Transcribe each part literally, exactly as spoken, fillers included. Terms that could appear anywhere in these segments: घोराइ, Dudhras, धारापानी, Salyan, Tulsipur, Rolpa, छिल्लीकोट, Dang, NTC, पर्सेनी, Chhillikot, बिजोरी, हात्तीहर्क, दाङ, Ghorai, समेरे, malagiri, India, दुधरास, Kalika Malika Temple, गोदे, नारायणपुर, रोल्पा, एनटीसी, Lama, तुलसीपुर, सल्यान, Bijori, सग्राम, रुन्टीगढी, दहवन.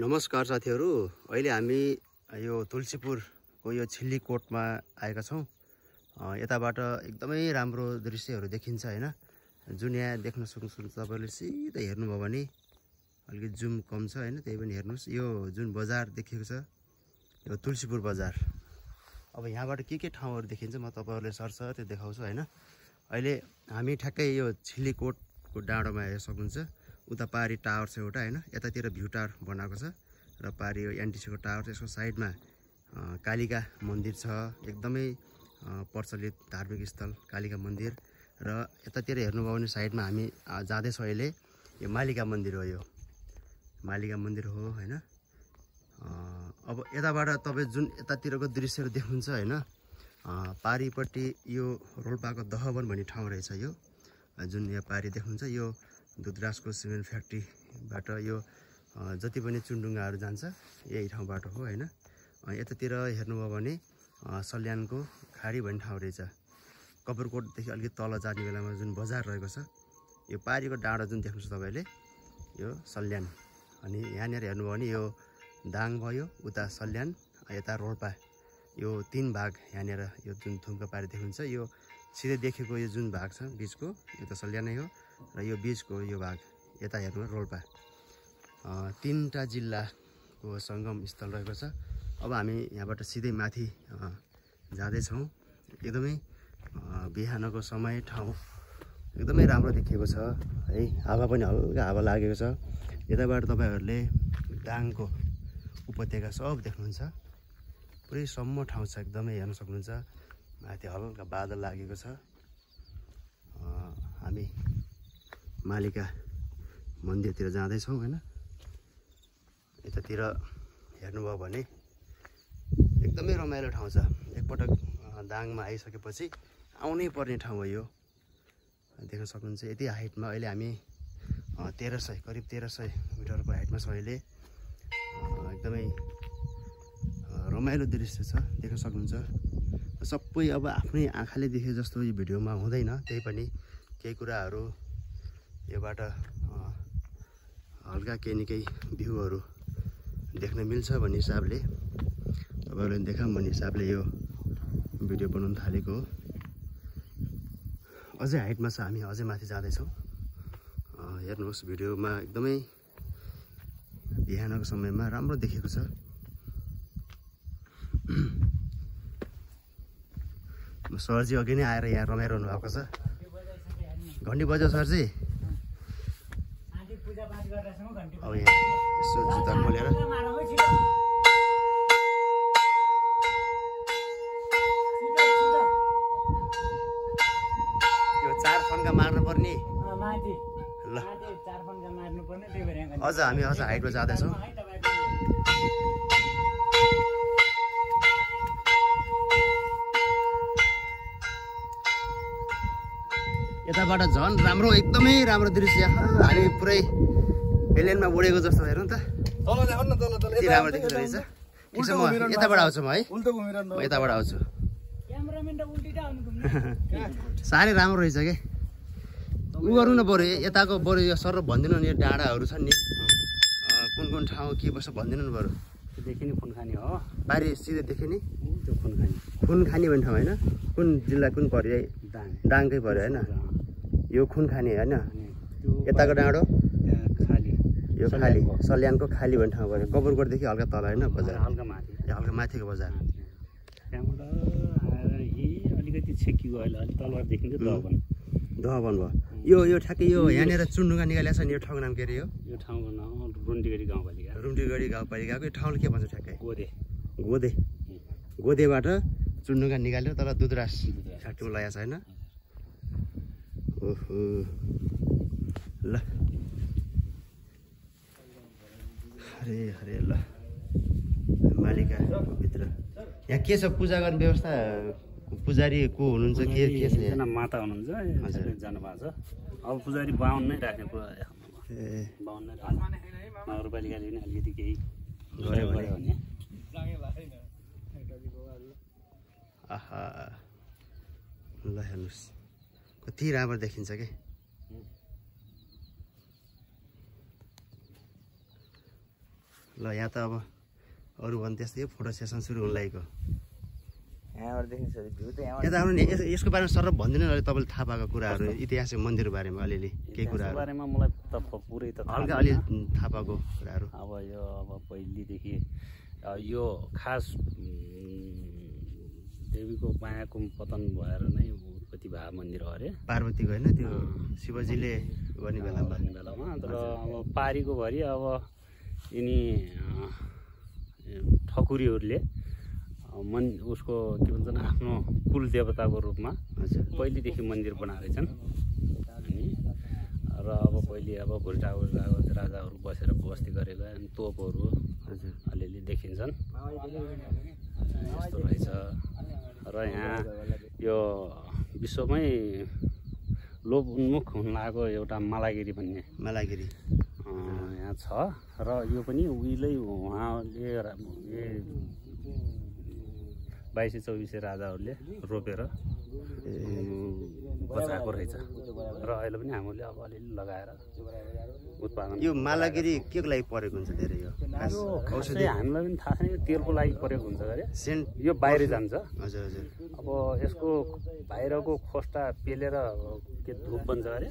नमस्कार साथीहरु, अहिले हामी यो तुलसीपुर को यो छिल्लीकोट में आएका छौं। यताबाट एकदमै राम्रो दृश्यहरु देखिन्छ हैन, जुन यहाँ देख्न सक्नुहुन्छ। तपाईले सिधै हेर्नुभयो भने अलि जुम कम छ हैन, त्यही पनि हेर्नुस्। यो जुन बजार देखिएको छ यो तुलसीपुर बजार। अब यहाँबाट के के ठाउँहरु देखिन्छ म तपाईहरुलाई सरसर त्यो देखाउँछु हैन। अहिले हामी ठ्याक्कै यो छिल्लीकोट को डाँडोमा हेर्न सक्नुहुन्छ। उता पारी टावर छ एउटा हैन, यतातिर भ्यू टावर बनाएको छ र पारी यो एनटीसी को टावर छ। यसको साइडमा कालिका मन्दिर छ, एकदमै प्रचलित धार्मिक स्थल कालिका मन्दिर। र यतातिर हेर्नुभयो भने साइडमा हामी जाँदै छौं। अहिले यो मालिका मन्दिर हो, यो मालिका मन्दिर हो हैन। अब यताबाट तपाई जुन यतातिरको दृश्यहरु देख्नुहुन्छ हैन, पारीपट्टि यो रोल्पाको दहवन भन्ने ठाउँ रहेछ। यो जुन यहाँ पारी देख्नुहुन्छ यो दुधरास को सिमेन्ट फ्याक्ट्रीबाट यो जति पनि चुनडुङ्गाहरु जान्छ यही ठाउँबाट हो हैन। यतातिर हेर्नुभयो भने सल्यानको खाडी भन्ने ठाउँ रहेछ। कपुरकोटदेखि अलिकति तल जाने बेलामा जुन बजार रहेको छ, यो पारीको डाँडो जुन देख्नुहुन्छ तपाईले यो सल्यान। अनि यहाँनिर हेर्नुभयो भने यो दाङ भयो, उता सल्यान, यता रोल्पा, यो तीन भाग यहाँनिर यो जुन थुम्का पारी देखिन्छ। यो सिधै देखेको यो जुन भाग छ बीचको यो त सल्यानै हो, र यो बीचको यो भाग यता हेर्नु रोल्पा। तीनटा जिल्लाको संगम स्थल रहेको छ। अब हामी यहाँबाट सिधै माथि जाँदैछौँ। एकदमै बिहानको समय ठाउँ एकदमै राम्रो देखिएको छ है। हावा पनि हल्का हावा लागेको छ। यताबाट तपाईहरुले दाङको उपत्यका सब देख्नुहुन्छ, पुरै सम्म ठाउँ छ, एकदमै हेर्न सक्नुहुन्छ। माथि हल्का बादल लागेको छ। हामी मालिका मन्दिरतिर जाँदैछौँ हैन। यतातिर हेर्नुभयो भने एकदमै रमाइलो ठाउँ छ। एकपटक दाङमा आइसकेपछि आउनै पर्ने ठाउँ हो यो, देख्न सक्नुहुन्छ। यति हाइटमा अहिले हामी तेह्र सय करिब तेह्र सय मिटरको हाइटमा छ। अहिले एकदमै रमाइलो दृश्य छ, देख्न सक्नुहुन्छ। सबै अब आफ्नै आँखाले देखे जस्तो यो भिडियोमा हुँदैन, त्यही पनि केही कुराहरू योबाट हल्का केही न केही भ्यूहरू देख्न मिल्छ भन्ने हिसाबले, तपाईँहरूले देखाउँ भन्ने हिसाबले यो भिडियो बनाउन थालेको हो। अझै हाइटमा छ, हामी अझै माथि जाँदैछौँ। हेर्नुहोस्, भिडियोमा एकदमै बिहानको समयमा राम्रो देखेको छ। सरजी अघि नै आएर यहाँ रमाइरहनु भएको छ। घन्टी बज्यो सरजी। अब यहाँ यसो जुत्ता खोलेर यो चार फन्का मार्नुपर्ने ल, अझ हामी अझ हाइटमा जाँदैछौँ। यताबाट झन् राम्रो एकदमै राम्रो दृश्य। हामी पुरै एलियनमा उडेको जस्तो हेरौँ त, राम्रो देखिँदो रहेछ। ठिक छ, म यताबाट आउँछु। म है म यताबाट आउँछु। साह्रै राम्रो रहेछ के, ऊ गर्नु न बरु यताको, बरु यो सर भनिदिनु नि, यो डाँडाहरू छन् नि कुन कुन ठाउँ के बस्छ भनिदिनु नि बरु। देखि नि खुनखानी हो, बारी सिधै देखि नि त्यो खुनखानी, खुनखानी भन्ने ठाउँ होइन, कुन जिल्ला कुन पर्यो? दाङ, दाङकै पर्यो होइन। यो खुनखानी होइन, यताको डाँडो खाली, यो खाली सल्यानको खाली भन्ने ठाउँ पऱ्यो। कपुरकोटदेखि हल्का तल होइन बजार, हल्का माथि, हल्का माथिको बजार। त्यहाँबाट आएर यही अलिकति छेकियो अहिले अलि तलबाट देखिन्छ दहवन, दहवन भयो यो। यो ठ्याक्कै यो यहाँनिर चुनडुङ्गा निकालेको छ नि, यो ठाउँको नाम के अरे? यो यो ठाउँको नाम रुन्टीगढी गाउँपालिका, रुन्टीगढी गाउँपालिकाको यो ठाउँले के भन्छ ठ्याक्कै? गोदे, गोदे, गोदेबाट चुनडुङ्गा निकालेर तल दुधरास फ्याक्ट्रीमा लगाएको छ होइन। ओहो ल, हरे हरे ल। मालिका भित्र यहाँ के छ पूजा गर्ने व्यवस्था? पुजारी को हुनुहुन्छ के के छ? एकजना माता हुनुहुन्छ, हजुर जानु भएको छ। अब पुजारी बाहुन नै राख्ने कुरा, ए बाहुन नै राख्ने नगरपालिकाले पनि अलिकति केही गरे भने। आहा ल, हेर्नुहोस् कति राम्रो देखिन्छ के। ल ल यहाँ त अब अरु भने त्यस्तै फोटो सेसन सुरु हुन लागेको। यहाँबाट देखिन्छ भ्यू त यहाँ त आउनु नि। यसको बारेमा सर भन्दिनु न तपाईले थाहा पाएको कुराहरु, ऐतिहासिक मन्दिर बारेमा अलिअलि केही कुराहरु बारेमा मलाई त पुरै त हल्का अलि थाहा पाएको कुराहरु। अब यो अब पहिली देखि यो खास देवीको मायाको पतन भएर नै उत्पत्ति भए मन्दिर हो अरे पार्वतीको हैन त्यो शिवजीले गर्ने बेलामा भन्ने बेलामा। तर अब पारीको भरि अब यिनी ठकुरीहरूले मन उसको के भन्छन् आफ्नो कुल देवताको रूपमा पहिलेदेखि मन्दिर बनाएका छन्। अनि र अब पहिले अब भुल्टा राजाहरू बसेर बस्ती गरेका अनि तोपहरू अलिअलि देखिन्छन् यस्तो रहेछ। र यहाँ यो विश्वमै लोभ उन्मुख हुन लागेको एउटा मालागिरी भन्ने मालागिरी यहाँ छ। र यो पनि उहिलै उहाँले बाइसे चौबिसे राजाहरूले रोपेर बचाएको रहेछ र अहिले पनि हामीले अब अलिअलि लगाएर उत्पादन। यो मालागिरी के को लागि परेको हुन्छ धेरै? यो औषधि हामीलाई पनि थाहा छैन, यो तेलको लागि परेको हुन्छ अरे सेन्ट। यो बाहिर जान्छ। हजुर हजुर। अब यसको बाहिरको खोस्टा पेलेर के धुप बन्छ अरे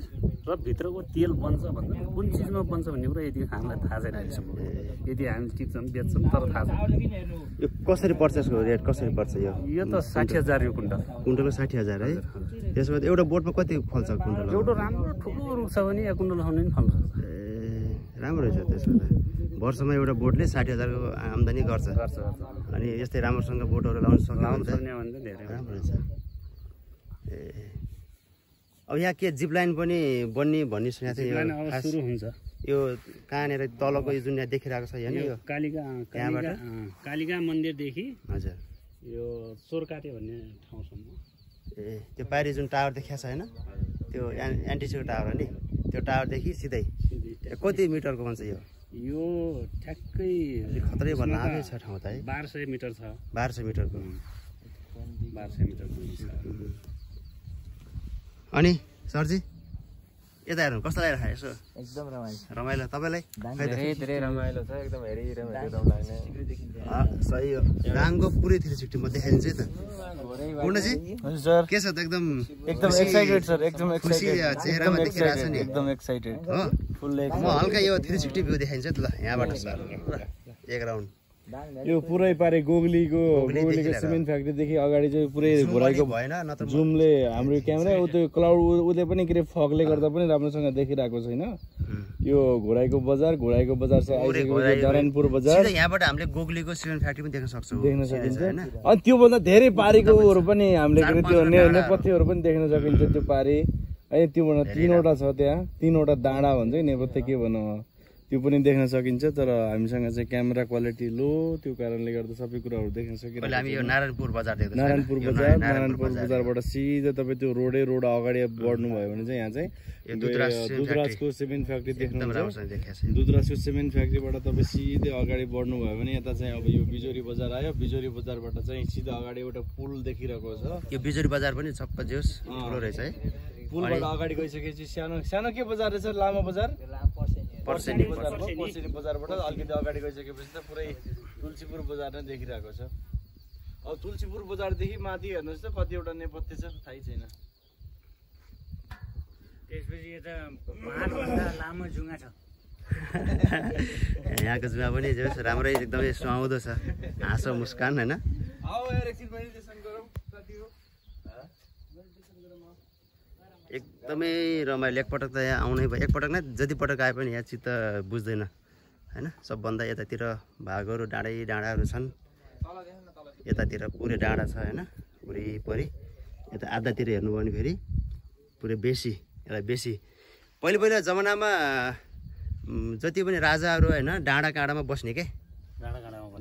र भित्रको तेल बन्छ भन्दा कुन चिजमा बन्छ भन्ने कुरा यदि हामीलाई थाहा छैन अहिलेसम्म। यदि हामी टिप्छौँ बेच्छौँ तर थाहा छैन यो कसरी पर्छ, यसको रेट कसरी पर्छ? यो यो त साठी हजार यो कुन्टल। कुन्टलको साठी हजार है। त्यसो भए एउटा बोटमा कति फल्छ कुन्टल? एउटा राम्रो ठुलो रुख छ भने एक कुन्टल खाने पनि फल्छ। राम्रो रहेछ। त्यसो भए वर्षमा एउटा बोटले साठी हजारको आम्दानी गर्छ अनि यस्तै राम्रोसँग बोटहरू लाउन सक्ने भन्दा धेरै राम्रो रहेछ। ए अब यहाँ के जिप लाइन पनि बन्ने भन्ने सुनेको थिएँ। यो कहाँनिर तलको यो जुन यहाँ देखिरहेको छ यहाँ यो कालिका यहाँबाट कालिका मन्दिरदेखि हजुर यो चोरकाटे भन्ने ठाउँसम्म। ए त्यो पारि जुन टावर देखिया छ होइन त्यो एनटिसीको टावर हो नि, त्यो टावरदेखि सिधै कति मिटरको भन्छ? यो यो ठ्याक्कै खत्रै भन्नु आएकै छ ठाउँ त है। बाह्र सय मिटर छ। बाह्र सय मिटरको बाह्र सय मिटरको अनि सरजी यता हेर्नु कस्तो लागिरहेको यसो? एकदम रमाइलो रमाइलो। तपाईँलाई रमाइलो छ एकदम सही हो। दाङको पुरै थ्री सिक्सटी म देखाइदिन्छु है त। पूर्णजी के छ त? एकदम एकदम एक्साइटेड सर, एकदम एक्साइटेड चेहरामा देखिरहेको छ नि, एकदम एक्साइटेड हो। म हल्का यो थ्री सिक्सटी भ्यू देखाइदिन्छु है त ल यहाँबाट सर। एक राउन्ड यो पुरै पारे गोगलीको गोगलीको सिमेन्ट फ्याक्ट्रीदेखि अगाडि चाहिँ पुरै घोराइको भएन नत्र जुमले हाम्रो क्यामेरा उ त्यो क्लाउड उले पनि के फगले गर्दा पनि राम्रोसँग देखिरहेको छैन। यो घोराइको बजार घोराइको बजार चाहिँ आइसकेको नारायणपुर बजार। यहाँबाट हामीले गोगलीको सिमेन्ट फ्याक्ट्री पनि देख्न सक्छौँ देख्न सकिन्छ हैन। अनि त्योभन्दा धेरै पारीकोहरू पनि हामीले के त्यो नेपथ्यहरू पनि देख्न सकिन्छ। त्यो पारी है त्योभन्दा तीनवटा छ त्यहाँ, तीनवटा डाँडा भन्छ नेपथ्य के भनौँ त्यो पनि देख्न सकिन्छ। तर हामीसँग चाहिँ क्यामेरा क्वालिटी लो त्यो कारणले गर्दा सबै कुराहरू देख्न सकिन्छ। हामी यो नारायणपुर बजार देख्दै नारायणपुर बजार नारायणपुर बजारबाट सिधै तपाईँ त्यो रोडै रोड अगाडि बढ्नुभयो भने चाहिँ यहाँ चाहिँ दुधराजको सिमेन्ट फ्याक्ट्री देख्नुहुन्छ। दुधराजको सिमेन्ट फ्याक्ट्रीबाट तपाईँ सिधै अगाडि बढ्नुभयो भने यता चाहिँ अब यो बिजोरी बजार आयो। बिजोरी बजारबाट चाहिँ सिधै अगाडि एउटा पुल देखिरहेको छ। यो बिजोरी बजार पनि छप्प जोस् ठुलो रहेछ है। पुलबाट अगाडि गइसकेपछि सानो सानो के बजार रहेछ? लामा बजार पर्सेनी बजार हो। पर्सेनी बजारबाट अलिकति अगाडि गइसकेपछि त पुरै तुलसीपुर बजार नै देखिरहेको छ। अब तुलसीपुर बजारदेखि माथि हेर्नुहोस् त कतिवटा नेपथ्य छ थाहै छैन। त्यसपछि यता महानभन्दा लामो जुङ्गा छ। यहाँको जुङ्गा पनि जस राम्रै एकदमै सुहाउँदो छ, हाँसो मुस्कान होइन। एकदमै रमाइलो। एकपटक त यहाँ आउनै भयो, एकपटक नै जति पटक आए पनि यहाँ चित्त बुझ्दैन होइन। सबभन्दा यतातिर भागहरू डाँडै डाँडाहरू छन्, यतातिर पुरै डाँडा छ होइन वरिपरि। यता आधातिर हेर्नुभयो भने फेरि पुरै बेसी यसलाई बेसी। पहिले पहिला जमानामा जति पनि राजाहरू होइन डाँडा काँडामा बस्ने के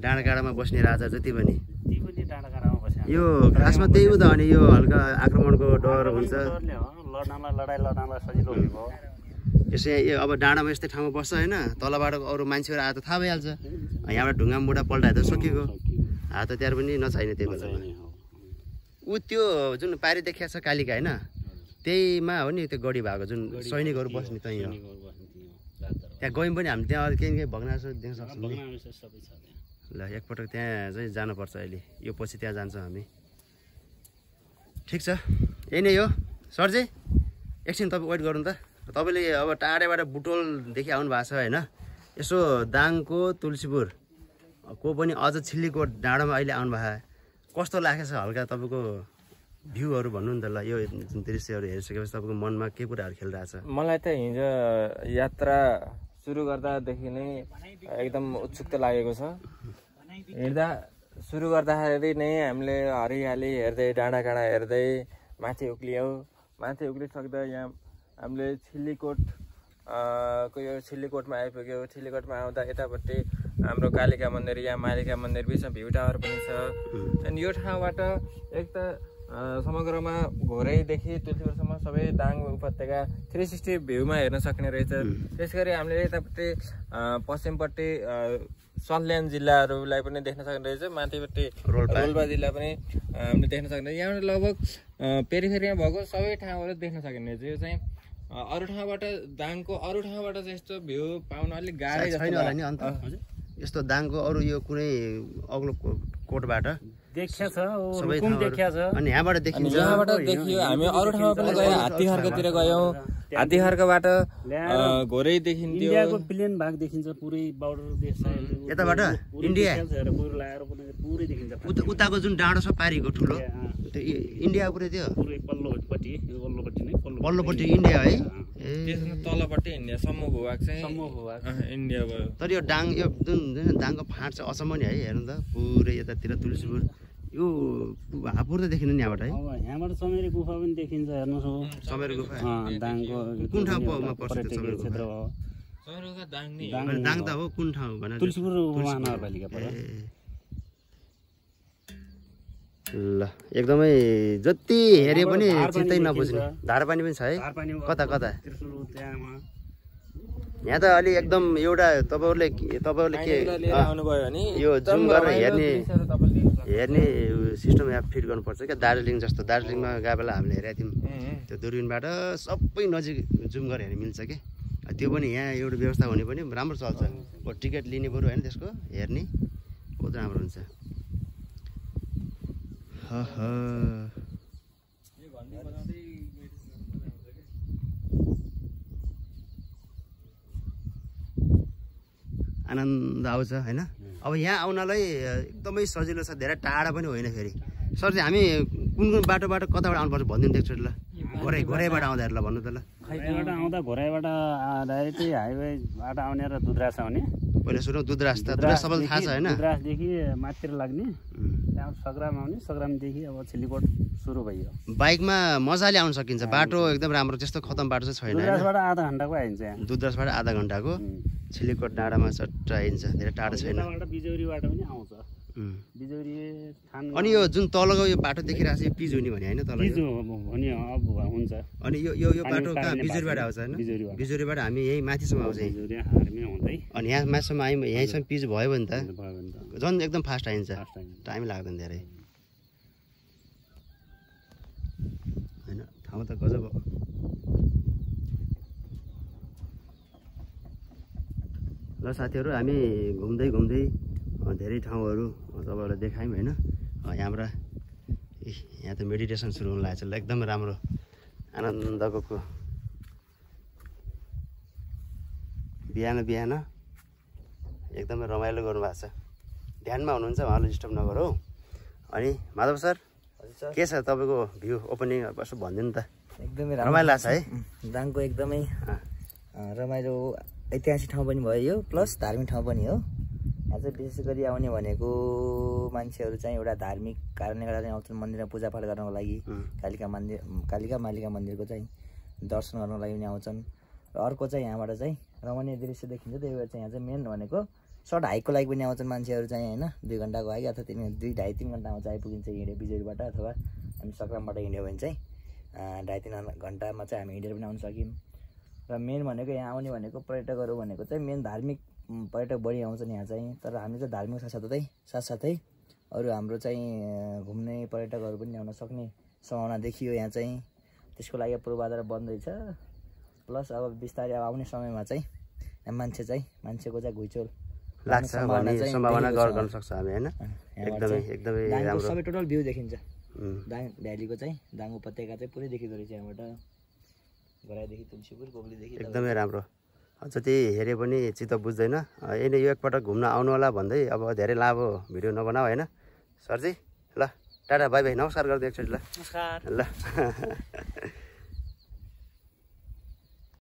डाँडा काँडामा बस्ने राजा जति पनि यो खासमा त्यही हो त। अनि यो हल्का आक्रमणको डर हुन्छ यसै। अब डाँडामा यस्तै ठाउँमा बस्छ होइन तलबाट अरू मान्छेहरू आए त थाहा भइहाल्छ। यहाँबाट ढुङ्गा मुढा पल्टाए त सकिएको हात तिहार पनि नचाहिने त्यो बेलामा। ऊ त्यो जुन पारी देखिया छ कालिका होइन त्यहीमा हो नि त्यो गढी भएको जुन सैनिकहरू बस्ने त्यहीँ हो। त्यहाँ गयौँ पनि हामी त्यहाँ अरू केही केही भग्नाश देख्न सक्छौँ सबै छ त्यहाँ। ल एकपटक त्यहाँ चाहिँ जानुपर्छ अहिले, यो पछि त्यहाँ जान्छौँ हामी। ठिक छ यही नै हो सरजी, एकछिन तपाईँ वेट गर्नु त। तपाईँले अब टाढेबाट बुटोलदेखि आउनु भएको छ होइन, यसो दाङको तुलसीपुर को पनि अझ छिल्लीकोट डाँडोमा अहिले आउनु भएको, कस्तो लागेको छ हल्का तपाईँको भ्यूहरू भन्नु नि त। ल यो जुन दृश्यहरू हेरिसकेपछि तपाईँको मनमा के कुराहरू खेलिरहेछ? मलाई त हिजो यात्रा सुरु गर्दादेखि नै एकदम उत्सुकता लागेको छ। हिँड्दा सुरु गर्दाखेरि नै हामीले हरियाली हेर्दै डाँडा काँडा हेर्दै माथि उक्लियौँ, माथि उक्लिसक्दा यहाँ हामीले छिल्लीकोट को यो छिल्लीकोटमा आइपुग्यौँ। छिल्लीकोटमा आउँदा यतापट्टि हाम्रो कालिका मन्दिर, यहाँ मालिका मन्दिर, बिचमा भ्यू टावर पनि छ। अनि यो ठाउँबाट एक त समग्रमा घोरैदेखि तुलसीपुरसम्म सबै दाङ उपत्यका थ्री सिक्सटी भ्यूमा हेर्न सक्ने रहेछ। त्यस गरी हामीले यतापट्टि पश्चिमपट्टि सल्यान जिल्लाहरूलाई पनि देख्न सक्ने रहेछ, माथिपट्टि रोल्पा जिल्ला पनि हामीले देख्न सक्ने। यहाँबाट लगभग पेरिफेरीमा भएको सबै ठाउँहरू देख्न सकिने रहेछ। यो चाहिँ अरू ठाउँबाट दाङको अरू ठाउँबाट चाहिँ यस्तो भ्यू पाउन अलिक गाह्रै छैन होला नि। अन्त यस्तो दाङको अरू यो कुनै अग्लो कोटबाट देखिया छ, रुकुम देखिया छ, अनि यहाँबाट देखिन्छ। यहाँबाट देखियो हामी अरू ठाउँमा पनि गयौँ, हात्तीहर्कतिर गयौँ। हात्तीहर्कबाट घोरै देखिन्थ्यो, इन्डियाको प्लेन भाग देखिन्छ पुरै बर्डर देश यताबाट इन्डिया पुरै लाएर पनि पुरै देखिन्छ। उताको जुन डाँडो छ पारीको ठुलो त्यो इन्डिया पुरै त्यो पुरै पल्लोपट्टि, पल्लोपट्टि नै पल्लोपट्टि इन्डिया है, त्यसको तलपट्टि इन्डिया सम्म भूभाग चाहिँ सम्म भूभाग इन्डिया भयो। तर यो डाङ यो जुन दाङको फाँट चाहिँ असम्म नि है, हेर्नु त पुरै यतातिर तुलसीपुर यो हापुर त देखिनु नि यहाँबाट है। यहाँबाट समेरे गुफा पनि देखिन्छ, हेर्नुहोस् समेरे गुफा दाङको कुन ठाउँमा पर्छ? समेरे क्षेत्र हो समेरे गुफा, दाङ नि दाङ त हो कुन ठाउँ भने तुलसीपुर महानगरपालिका पर्छ। ल एकदमै जति हेरे पनि चित्तै नबुझ्ने धारापानी पनि छ है कता कता। यहाँ त अलि एकदम एउटा तपाईँहरूले तपाईँहरूले के आउनुभयो भने यो जुम गरेर हेर्ने हेर्ने सिस्टम यहाँ फिट गर्नुपर्छ क्या। दार्जिलिङ जस्तो दार्जिलिङमा गएको बेला हामीले हेरेको थियौँ त्यो दूरबीनबाट सबै नजिक जुम गरेर हेर्ने मिल्छ कि, त्यो पनि यहाँ एउटा व्यवस्था हुने पनि राम्रो चल्छ। टिकट लिने बरु होइन त्यसको हेर्ने बहुत राम्रो हुन्छ। आनन्द आउँछ होइन। अब यहाँ आउनलाई एकदमै सजिलो छ, धेरै टाढा पनि होइन। फेरि सर चाहिँ हामी कुन कुन बाटोबाट कताबाट आउनुपर्छ भनिदिनु एकचोटि। ल घोराई घोराईबाट आउँदाखेरि ल भन्नु त। ल आउँदा घोराईबाट डाइरेक्टै हाइवेबाट आउने र दुधरास आउने, पहिला सुरु दुधरास त सबैलाई थाहा छ होइन, दुधरासदेखि मातिर लाग्ने सग्राम आउने, सग्रामदेखि अब छिल्लीकोट सुरु भयो। बाइकमा मजाले आउन सकिन्छ, बाटो एकदम राम्रो, त्यस्तो खतम बाटो चाहिँ छैन। दुधरासबाट आधा घन्टाको आइन्छ, दुधरासबाट आधा घन्टाको छिल्लीकोट डाँडामा चट्ट आइन्छ, धेरै टाढो छैन। बिजौरीबाट पनि आउँछ, बिजौरी थान। अनि यो जुन तलको यो बाटो देखिरहेको छ यो पिज हुने भने होइन, तल पिज हुने अब हुन्छ। अनि यो यो यो बाटो कहाँ बिजौरीबाट आउँछ हैन? बिजौरीबाट हामी यही माथिसम्म आउँछ, बिजौरी हामी हुँदै अनि यहाँ माथिसम्म आयौँ। यहीँसम्म पिज भयो भने त झन् एकदम फास्ट आइन्छ, टाइम लाग्दैन धेरै हैन। ठाउँ त गजब। ल साथीहरू हामी घुम्दै घुम्दै धेरै ठाउँहरू तपाईँहरूलाई देखायौँ होइन। यहाँबाट यहाँ त मेडिटेसन सुरु हुन लागेको छ, एकदम राम्रो आनन्दको। बिहान बिहान एकदमै रमाइलो गर्नुभएको छ, ध्यानमा हुनुहुन्छ उहाँले डिस्टर्ब नगर हो। अनि माधव सर के छ तपाईँको भ्यू ओपनिङ यसो भनिदिनु त। एकदमै रमाइलो लाग्छ है, दाङको एकदमै रमाइलो ऐतिहासिक ठाउँ पनि भयो यो, प्लस धार्मिक ठाउँ पनि हो। आज विशेष गरी आउने भनेको मान्छेहरू चाहिँ एउटा धार्मिक कारणले गर्दा चाहिँ आउँछन् मन्दिरमा पूजापाठ गर्नको लागि, कालिका मन्दिर कालिका मालिका मन्दिरको चाहिँ दर्शन गर्नको लागि पनि आउँछन्। र अर्को चाहिँ यहाँबाट चाहिँ रमणीय दृश्य देखिन्छ, त्यही भएर चाहिँ यहाँ चाहिँ मेन भनेको सर्ट हाइकको लागि पनि आउँछन् मान्छेहरू चाहिँ होइन। दुई घन्टाको हाइक अथवा तिन दुई ढाई तिन घन्टामा चाहिँ आइपुगिन्छ हिँड्यो बिजोरीबाट, अथवा हामी सक्रमबाट हिँड्यो भने चाहिँ ढाई तिन घन्टामा चाहिँ हामी हिँडेर पनि आउन सक्यौँ। र मेन भनेको यहाँ आउने भनेको पर्यटकहरू भनेको चाहिँ मेन धार्मिक पर्यटक बढी आउँछन् यहाँ चाहिँ। तर हामीले चाहिँ धार्मिक साथसाथै साथसाथै अरू हाम्रो चाहिँ घुम्ने पर्यटकहरू पनि ल्याउन सक्ने सम्भावना देखियो यहाँ चाहिँ, त्यसको लागि पूर्वाधार बन्दै छ। प्लस अब बिस्तारै अब आउने समयमा चाहिँ मान्छे चाहिँ मान्छेको चाहिँ घुइचोल लाग्छ भन्ने सम्भावना गर्न सक्छ हामी हैन। एकदमै एकदमै राम्रो सबै टोटल भ्यू देखिन्छ दाङ भ्यालीको चाहिँ दाङ उपत्यका चाहिँ पुरै देखिदो रहेछ हामीबाट गराई देखि तुलसीपुर गोगली देखि एकदमै राम्रो। जति हेरे पनि चित्त बुझ्दैन हैन। यो एकपटक घुम्न आउनु होला भन्दै अब धेरै लामो भिडियो नबनाऊ हैन सरजी। ल टाटा बाइ बाइ नमस्कार गर्दै एकचोटि ल नमस्कार ल।